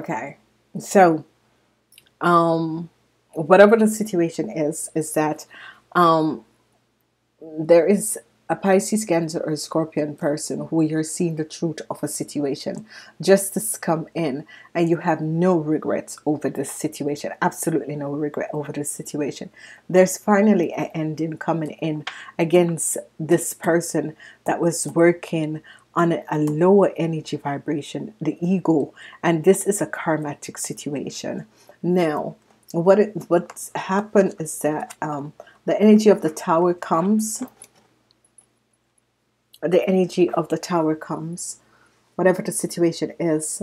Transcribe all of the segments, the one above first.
Okay. So, whatever the situation is that there is a Pisces, Cancer, or a Scorpion person who you're seeing the truth of a situation. Justice come in and you have no regrets over this situation. Absolutely no regret over this situation. There's finally an ending coming in against this person that was working on a lower energy vibration, the ego. And this is a karmatic situation. Now, what's happened is that the energy of the Tower comes. The energy of the Tower comes, whatever the situation is,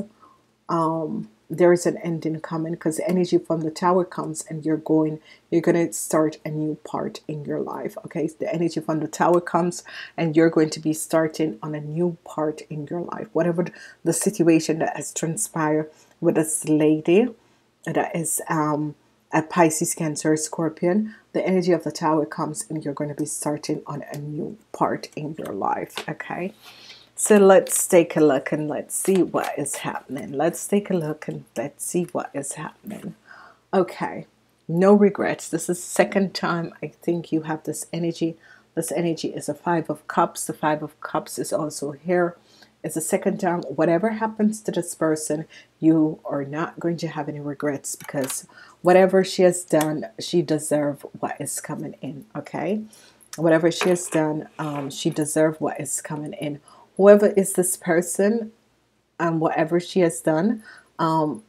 there is an ending coming, because the energy from the Tower comes and you're going to start a new part in your life. Okay, so the energy from the Tower comes and you're going to be starting on a new part in your life, whatever the situation that has transpired with this lady that is a Pisces, Cancer, Scorpion. The energy of the Tower comes and you're going to be starting on a new part in your life. Okay, so let's take a look and let's see what is happening. Let's take a look and let's see what is happening. Okay, no regrets. This is the second time I think you have this energy. This energy is a Five of Cups. The Five of Cups is also here. It's the second time. Whatever happens to this person, you are not going to have any regrets, because whatever she has done, she deserves what is coming in. Okay, whatever she has done, she deserves what is coming in. Whoever is this person and whatever she has done,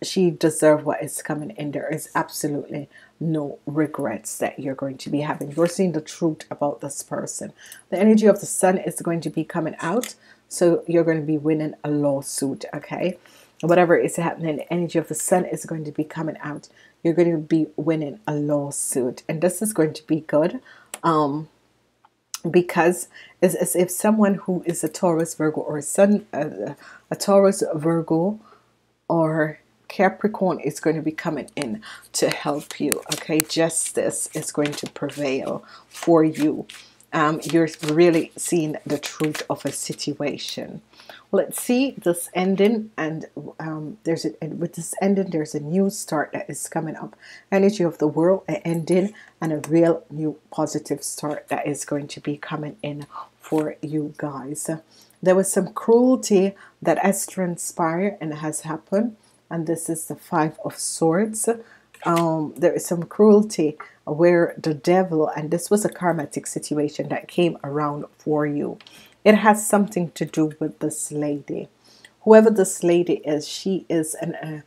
she deserves what is coming in. There is absolutely no regrets that you're going to be having. You're seeing the truth about this person. The energy of the Sun is going to be coming out. So you're going to be winning a lawsuit, okay? Whatever is happening, the energy of the Sun is going to be coming out. You're going to be winning a lawsuit. And this is going to be good because it's as if someone who is a Taurus, Virgo, or a Taurus, Virgo, or Capricorn is going to be coming in to help you, okay? Justice is going to prevail for you. You're really seeing the truth of a situation. Let's see this ending, and with this ending, there's a new start that is coming up. Energy of the World, an ending, and a real new positive start that is going to be coming in for you guys. There was some cruelty that has transpired and has happened, and this is the Five of Swords. There is some cruelty where the devil, and this was a karmatic situation that came around for you. It has something to do with this lady. Whoever this lady is, she is an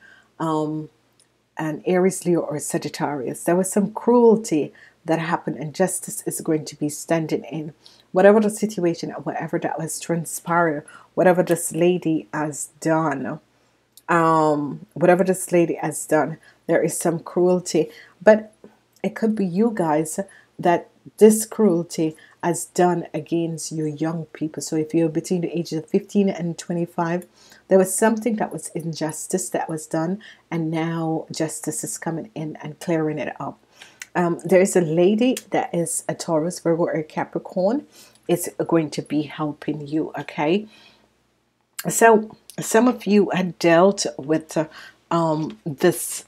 Aries, Leo, or Sagittarius. There was some cruelty that happened, and justice is going to be standing in. Whatever the situation, whatever that was transpired, whatever this lady has done, there is some cruelty. But it could be you guys that this cruelty has done against your young people. So if you're between the ages of 15 and 25, there was something that was injustice that was done, and now justice is coming in and clearing it up. There is a lady that is a Taurus, Virgo, or Capricorn. It's going to be helping you, okay? So some of you had dealt with this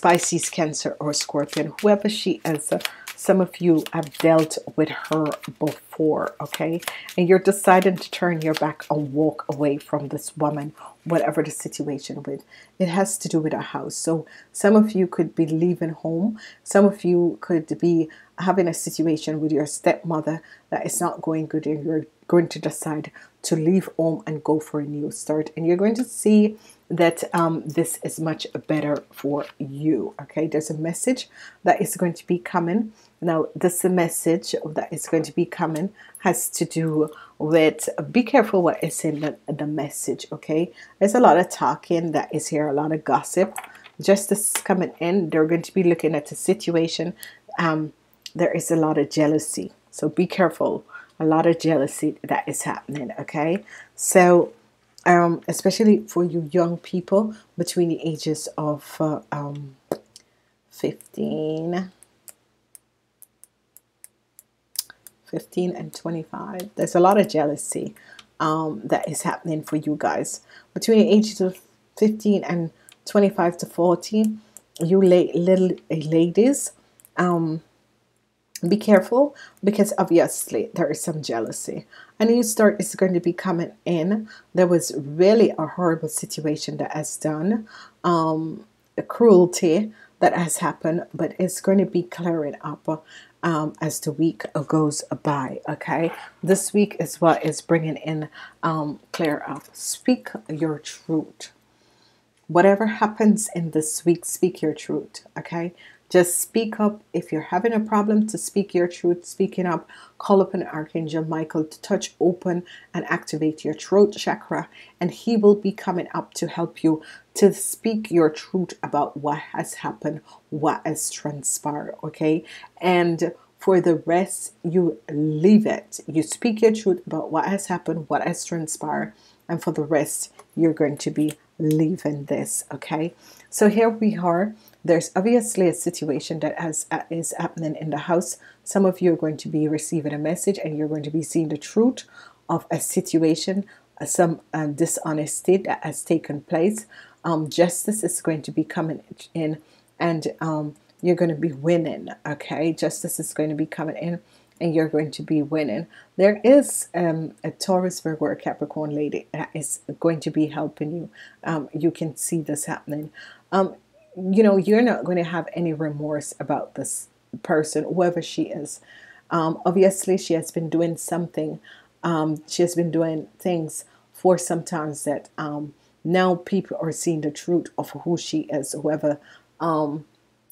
Pisces, Cancer, or Scorpion, whoever she is. Some of you have dealt with her before, okay? And you're deciding to turn your back and walk away from this woman, whatever the situation with. It has to do with a house. So some of you could be leaving home. Some of you could be having a situation with your stepmother that is not going good, and you're going to decide to leave home and go for a new start. And you're going to see that this is much better for you, okay? There's a message that is going to be coming. Now, this message that is going to be coming has to do with be careful what is in the message, okay? There's a lot of talking that is here, a lot of gossip. Justice is coming in. They're going to be looking at the situation. There is a lot of jealousy, so be careful. A lot of jealousy that is happening, okay? So especially for you young people between the ages of 15 and 25, there's a lot of jealousy that is happening for you guys between the ages of 15 and 25 to 40, you little ladies, be careful, because obviously there is some jealousy. A new start is going to be coming in. There was really a horrible situation that has done, the cruelty that has happened, but it's going to be clearing up as the week goes by. Okay, this week is what is bringing in clear up. Speak your truth. Whatever happens in this week, speak your truth. Okay, just speak up. If you're having a problem, to speak your truth, speaking up, call upon Archangel Michael to touch, open, and activate your throat chakra, and he will be coming up to help you to speak your truth about what has happened, what has transpired. Okay, and for the rest, you leave it. You speak your truth about what has happened, what has transpired, and for the rest, you're going to be leaving this. Okay, so here we are. There's obviously a situation that is happening in the house. Some of you are going to be receiving a message, and you're going to be seeing the truth of a situation, some dishonesty that has taken place. Justice is going to be coming in, and you're going to be winning. Okay, justice is going to be coming in, and you're going to be winning. There is a Taurus, Virgo, or Capricorn lady that is going to be helping you. You can see this happening. You know, you're not going to have any remorse about this person, whoever she is. Obviously, she has been doing something. She has been doing things for some time that now people are seeing the truth of who she is, whoever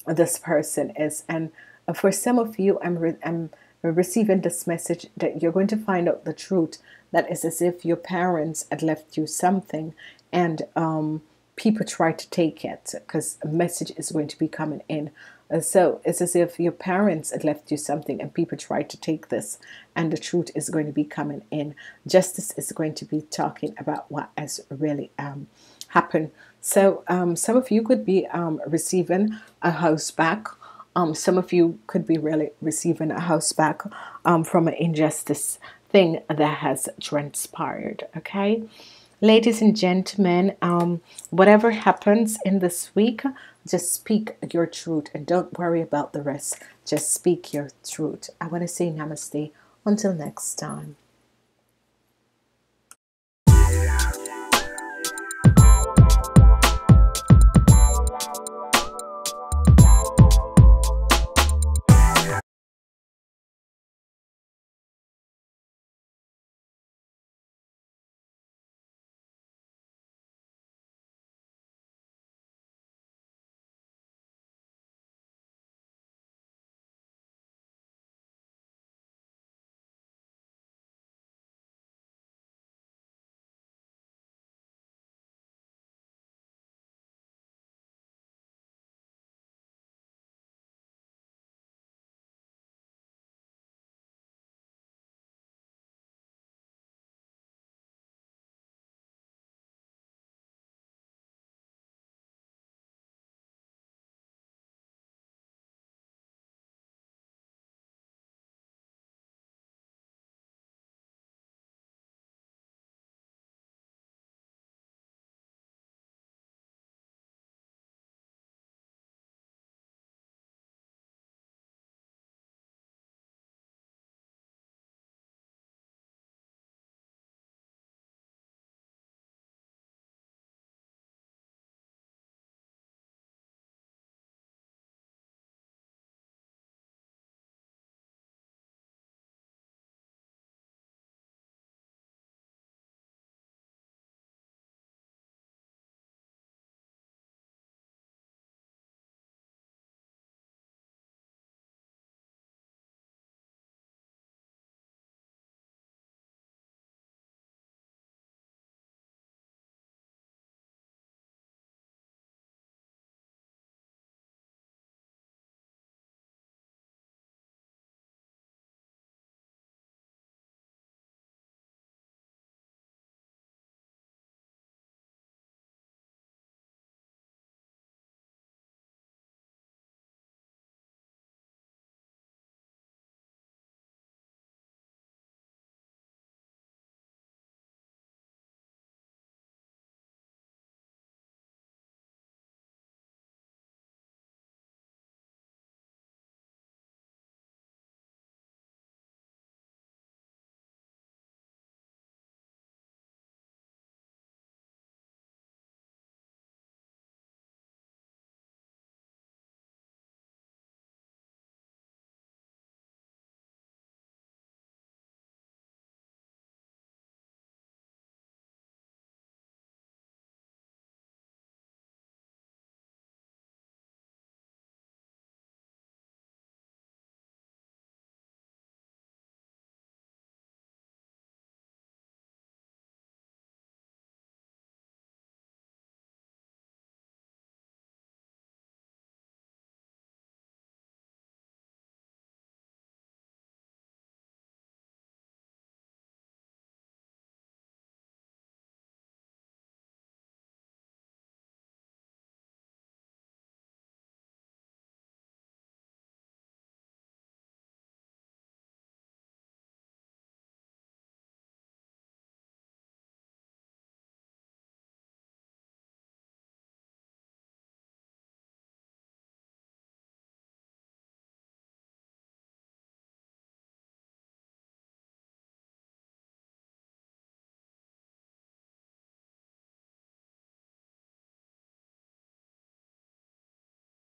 this person is. And for some of you, I'm receiving this message that you're going to find out the truth. That is as if your parents had left you something, and people try to take it, because a message is going to be coming in. So it's as if your parents had left you something, and people try to take this, and the truth is going to be coming in. Justice is going to be talking about what has really happened. So some of you could be receiving a house back. Some of you could be really receiving a house back from an injustice thing that has transpired. Okay, ladies and gentlemen, whatever happens in this week, just speak your truth, and don't worry about the rest. Just speak your truth. I want to say namaste. Until next time.